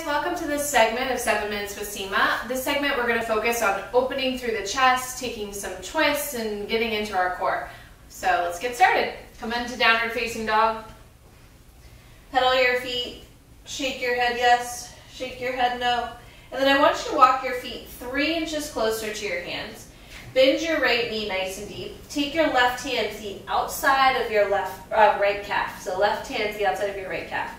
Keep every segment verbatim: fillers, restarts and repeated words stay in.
guys, welcome to this segment of seven minutes with Seema. This segment we're going to focus on opening through the chest, taking some twists, and getting into our core. So let's get started. Come into downward facing dog. Pedal your feet, shake your head yes, shake your head no. And then I want you to walk your feet three inches closer to your hands. Bend your right knee nice and deep. Take your left hand to the outside of your left uh, right calf. So left hand to the outside of your right calf.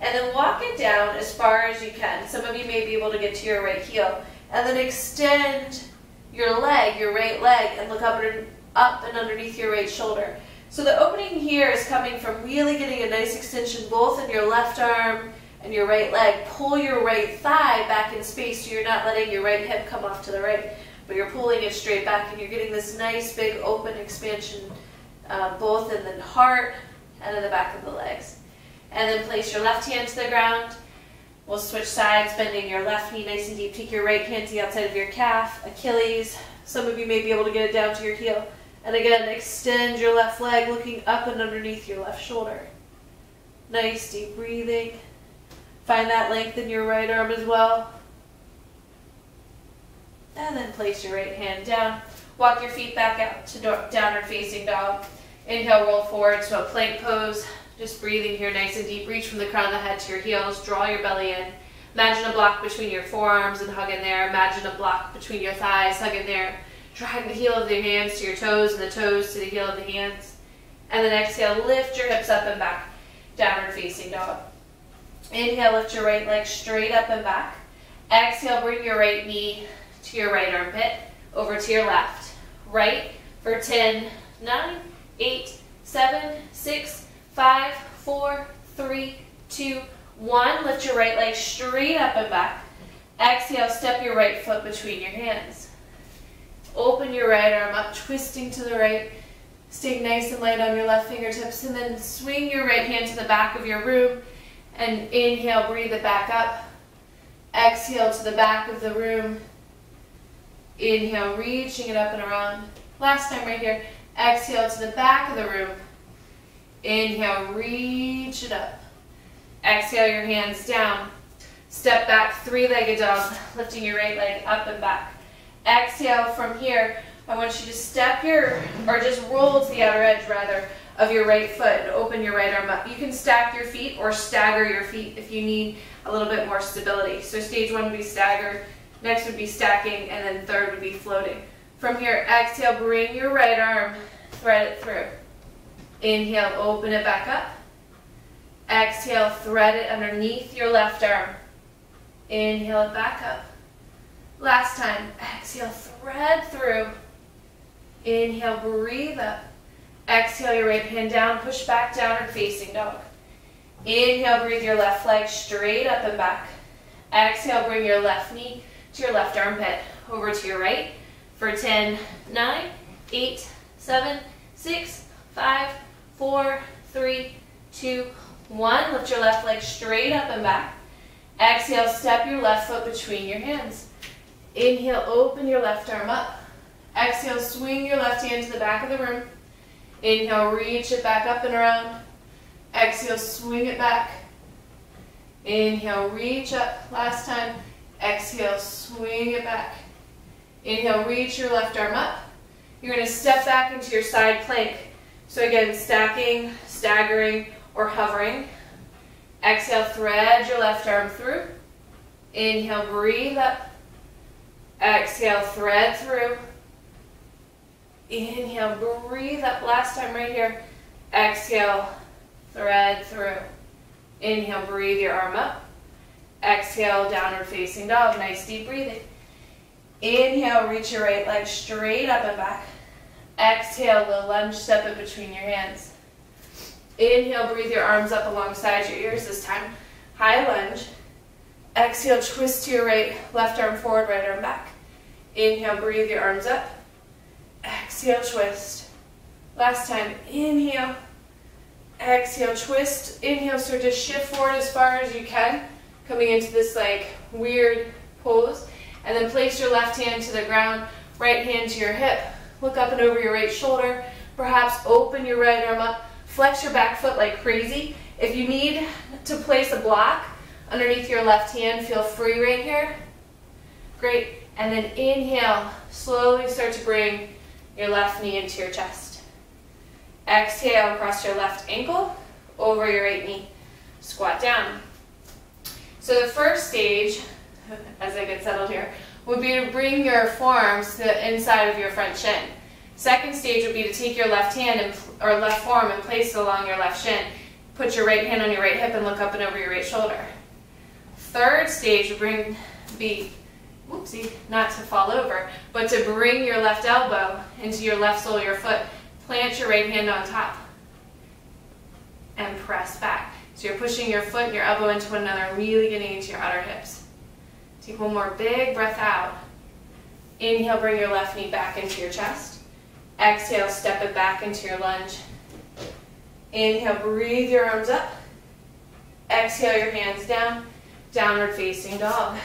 And then walk it down as far as you can. Some of you may be able to get to your right heel. And then extend your leg, your right leg, and look up and, up and underneath your right shoulder. So the opening here is coming from really getting a nice extension both in your left arm and your right leg. Pull your right thigh back in space so you're not letting your right hip come off to the right, but you're pulling it straight back and you're getting this nice big open expansion uh, both in the heart and in the back of the legs. And then place your left hand to the ground. We'll switch sides, bending your left knee nice and deep. Take your right hand to the outside of your calf, Achilles. Some of you may be able to get it down to your heel. And again, extend your left leg, looking up and underneath your left shoulder. Nice deep breathing. Find that length in your right arm as well. And then place your right hand down. Walk your feet back out to downward facing dog. Inhale, roll forward to a plank pose. Just breathing here nice and deep. Reach from the crown of the head to your heels. Draw your belly in. Imagine a block between your forearms and hug in there. Imagine a block between your thighs. Hug in there. Drag the heel of the hands to your toes and the toes to the heel of the hands. And then exhale, lift your hips up and back. Downward facing dog. Inhale, lift your right leg straight up and back. Exhale, bring your right knee to your right armpit. Over to your left. Right for ten, nine, eight, seven, six, five, four, three, two, one. Lift your right leg straight up and back. Exhale, step your right foot between your hands. Open your right arm up, twisting to the right. Staying nice and light on your left fingertips, and then swing your right hand to the back of your room. And inhale, breathe it back up. Exhale to the back of the room. Inhale, reaching it up and around. Last time right here. Exhale to the back of the room. Inhale, reach it up. Exhale, your hands down. Step back, three-legged dog, lifting your right leg up and back. Exhale from here. I want you to step your, or just roll to the outer edge, rather, of your right foot and open your right arm up. You can stack your feet or stagger your feet if you need a little bit more stability. So stage one would be stagger, next would be stacking, and then third would be floating. From here, exhale, bring your right arm, thread it through. Inhale, open it back up. Exhale, thread it underneath your left arm. Inhale it back up. Last time, exhale, thread through. Inhale, breathe up. Exhale, your right hand down, push back downward facing dog. Inhale, breathe your left leg straight up and back. Exhale, bring your left knee to your left armpit. Over to your right for ten, nine, eight, seven, six, five, four, three, two, one. Lift your left leg straight up and back. Exhale, step your left foot between your hands. Inhale, open your left arm up. Exhale, swing your left hand to the back of the room. Inhale, reach it back up and around. Exhale, swing it back. Inhale, reach up. Last time. Exhale, swing it back. Inhale, reach your left arm up. You're going to step back into your side plank. So again, stacking, staggering, or hovering. Exhale, thread your left arm through. Inhale, breathe up. Exhale, thread through. Inhale, breathe up. Last time right here. Exhale, thread through. Inhale, breathe your arm up. Exhale, downward facing dog. Nice deep breathing. Inhale, reach your right leg straight up and back. Exhale, the lunge step in between your hands. Inhale, breathe your arms up alongside your ears this time. High lunge. Exhale, twist to your right, left arm forward, right arm back. Inhale, breathe your arms up. Exhale, twist. Last time, inhale. Exhale, twist. Inhale, so just shift forward as far as you can, coming into this like weird pose. And then place your left hand to the ground, right hand to your hip. Look up and over your right shoulder. Perhaps open your right arm up. Flex your back foot like crazy. If you need to place a block, underneath your left hand. Feel free right here. Great. And then inhale. Slowly start to bring your left knee into your chest. Exhale across your left ankle, over your right knee. Squat down. So the first stage, as I get settled here, would be to bring your forearms to the inside of your front shin. Second stage would be to take your left hand and, or left forearm and place it along your left shin. Put your right hand on your right hip and look up and over your right shoulder. Third stage would bring, be, whoopsie, not to fall over, but to bring your left elbow into your left sole of your foot. Plant your right hand on top and press back. So you're pushing your foot and your elbow into one another, really getting into your outer hips. Take one more big breath out. Inhale, bring your left knee back into your chest. Exhale, step it back into your lunge. Inhale, breathe your arms up. Exhale, your hands down. Downward facing dog.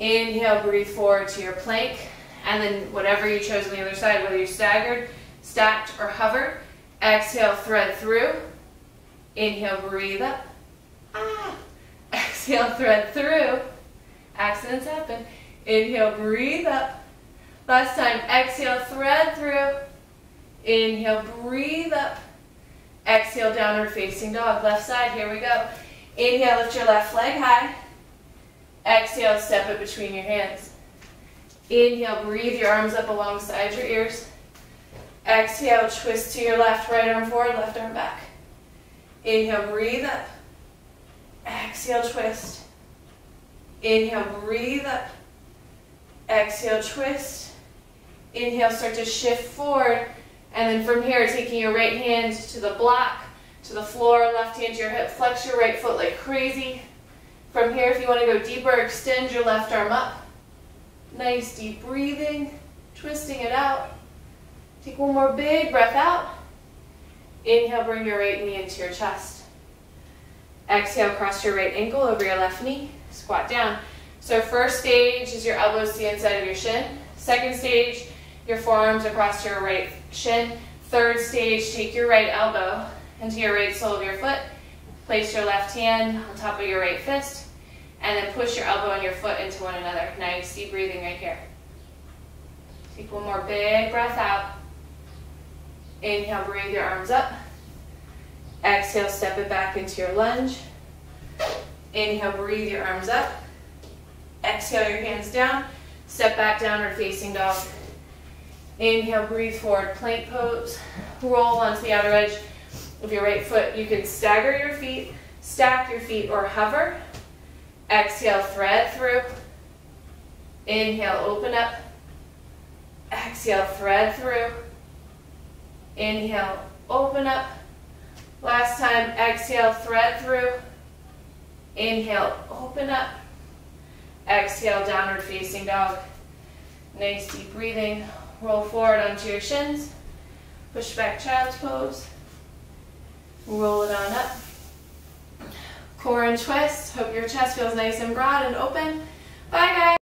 Inhale, breathe forward to your plank. And then whatever you chose on the other side, whether you staggered, stacked, or hovered. Exhale, thread through. Inhale, breathe up. Ah. Exhale, thread through. Accidents happen. Inhale, breathe up. Last time, exhale, thread through. Inhale, breathe up. Exhale, downward facing dog. Left side, here we go. Inhale, lift your left leg high. Exhale, step it between your hands. Inhale, breathe your arms up alongside your ears. Exhale, twist to your left, right arm forward, left arm back. Inhale, breathe up. Exhale, twist. Inhale, breathe up. Exhale, twist. Inhale, start to shift forward. And then from here, taking your right hand to the block, to the floor, left hand to your hip, flex your right foot like crazy. From here, if you want to go deeper, extend your left arm up. Nice deep breathing, twisting it out. Take one more big breath out. Inhale, bring your right knee into your chest. Exhale, cross your right ankle over your left knee. Squat down. So first stage is your elbows to the inside of your shin. Second stage, your forearms across your right shin. Third stage, take your right elbow into your right sole of your foot. Place your left hand on top of your right fist. And then push your elbow and your foot into one another. Nice deep breathing right here. Take one more big breath out. Inhale, bring your arms up. Exhale, step it back into your lunge. Inhale, breathe your arms up. Exhale, your hands down. Step back, downward facing dog. Inhale, breathe forward, plank pose. Roll onto the outer edge of your right foot. You can stagger your feet, stack your feet, or hover. Exhale, thread through. Inhale, open up. Exhale, thread through. Inhale, open up. Last time, exhale, thread through. Inhale, open up. Exhale, downward facing dog. Nice deep breathing. Roll forward onto your shins. Push back, child's pose. Roll it on up. Core and twist. Hope your chest feels nice and broad and open. Bye, guys.